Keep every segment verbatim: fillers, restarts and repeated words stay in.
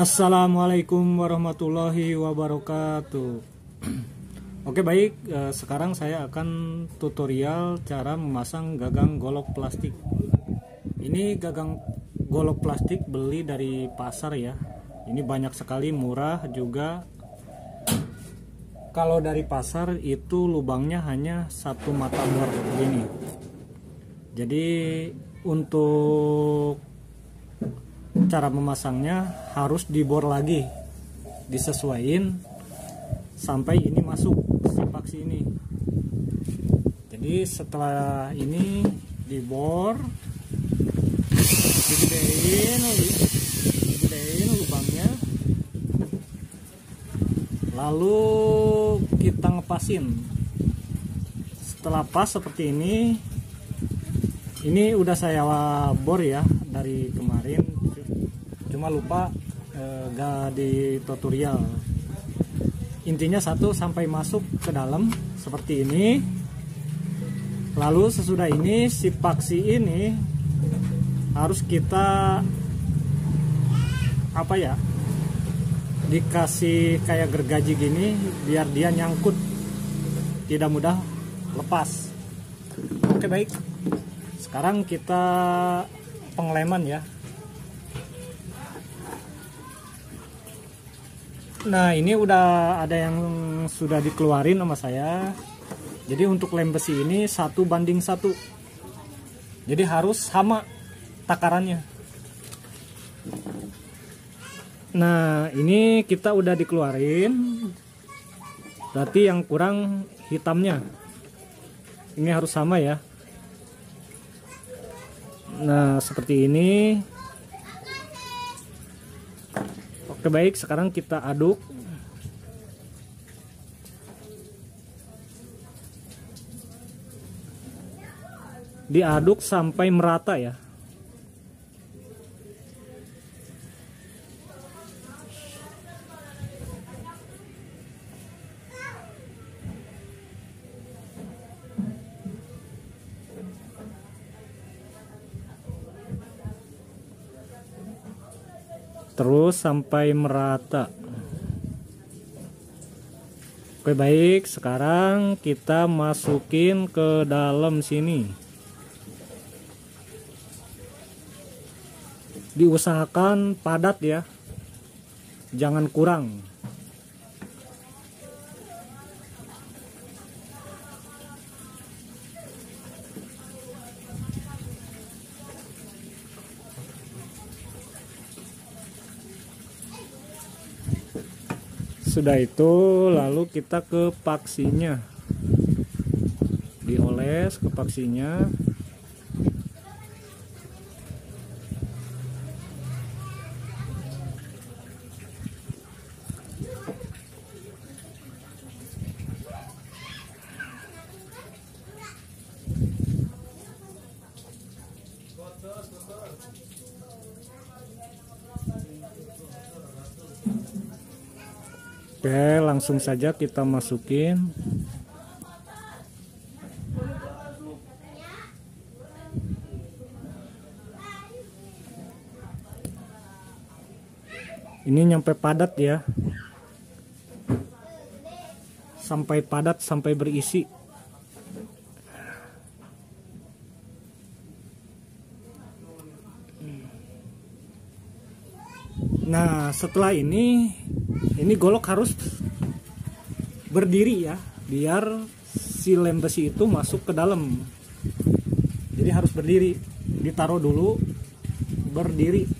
Assalamualaikum warahmatullahi wabarakatuh. Oke, baik, eh, sekarang saya akan tutorial cara memasang gagang golok plastik. Ini gagang golok plastik beli dari pasar ya. Ini banyak sekali, murah juga. Kalau dari pasar itu lubangnya hanya satu mata bor begini. Jadi untuk cara memasangnya harus dibor lagi, disesuaikan sampai ini masuk si paksi ini. Jadi setelah ini dibor, digedein, digedein lubangnya, lalu kita ngepasin. Setelah pas seperti ini, ini udah saya bor ya dari kemarin, cuma lupa eh, gak di tutorial. Intinya satu, sampai masuk ke dalam seperti ini. Lalu sesudah ini si paksi ini harus kita apa ya, dikasih kayak gergaji gini biar dia nyangkut, tidak mudah lepas. Oke, baik, sekarang kita pengleman ya. Nah, ini udah ada yang sudah dikeluarin sama saya. Jadi untuk lem besi ini satu banding satu. Jadi harus sama takarannya. Nah, ini kita udah dikeluarin. Berarti yang kurang hitamnya. Ini harus sama ya. Nah, seperti ini. Oke, baik, sekarang kita aduk. Diaduk sampai merata ya. Terus sampai merata. Oke, baik, sekarang kita masukin ke dalam sini. Diusahakan padat ya, jangan kurang. Sudah itu, lalu kita ke paksinya, dioles ke paksinya. Oke, langsung saja kita masukin. Ini nyampe padat ya. Sampai padat, sampai berisi. Nah, setelah ini, ini golok harus berdiri ya, biar si lem besi itu masuk ke dalam. Jadi harus berdiri, ditaruh dulu, berdiri.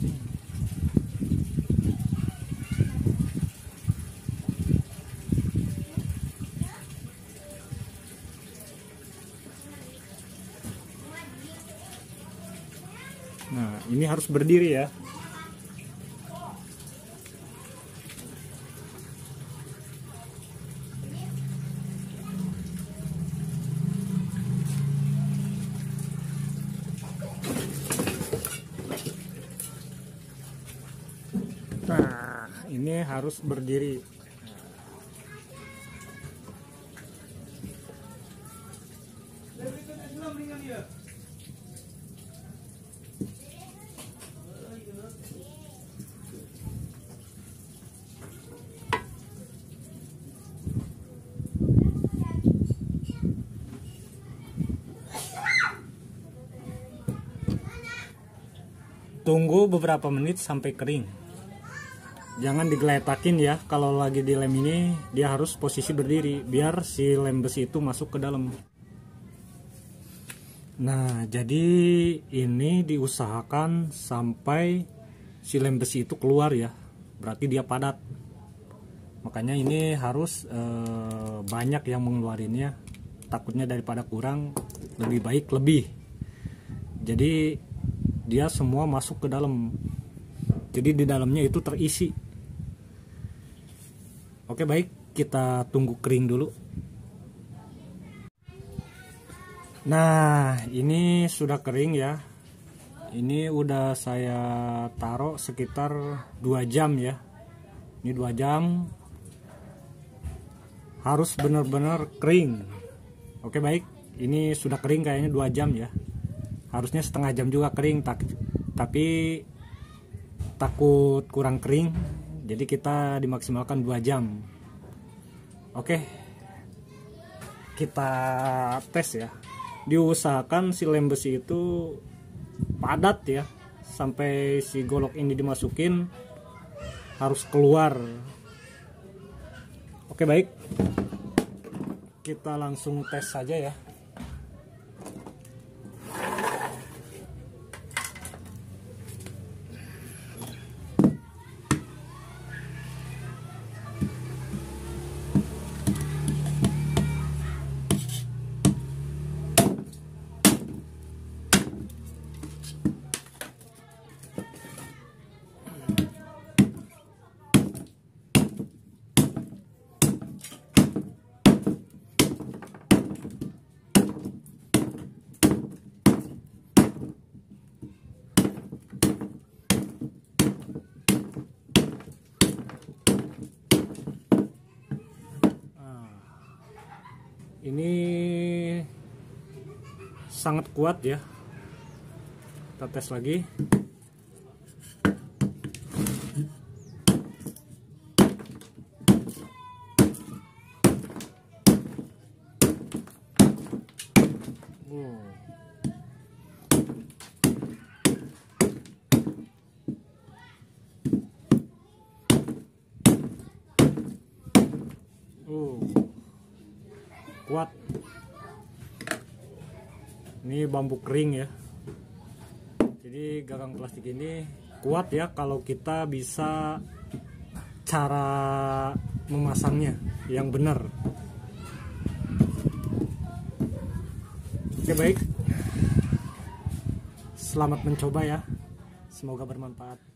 Nah, ini harus berdiri ya. Nah, ini harus berdiri. Tunggu beberapa menit sampai kering. Jangan digeletakin ya, kalau lagi di lem ini dia harus posisi berdiri biar si lem besi itu masuk ke dalam. Nah, jadi ini diusahakan sampai si lem besi itu keluar ya, berarti dia padat. Makanya ini harus eh, banyak yang mengeluarinnya, takutnya daripada kurang lebih baik lebih. Jadi dia semua masuk ke dalam, jadi di dalamnya itu terisi. Oke, baik, kita tunggu kering dulu. Nah, ini sudah kering ya. Ini udah saya taruh sekitar dua jam ya. Ini dua jam. Harus benar-benar kering. Oke, baik. Ini sudah kering kayaknya dua jam ya. Harusnya setengah jam juga kering, tapi takut kurang kering, jadi kita dimaksimalkan dua jam. Oke, kita tes ya. Diusahakan si lem besi itu padat ya, sampai si golok ini dimasukin harus keluar. Oke, baik, kita langsung tes saja ya. Ini sangat kuat ya. Kita tes lagi. Wow. Uh. Kuat. Ini bambu kering ya, jadi gagang plastik ini kuat ya kalau kita bisa cara memasangnya yang benar. Oke, baik, selamat mencoba ya, semoga bermanfaat.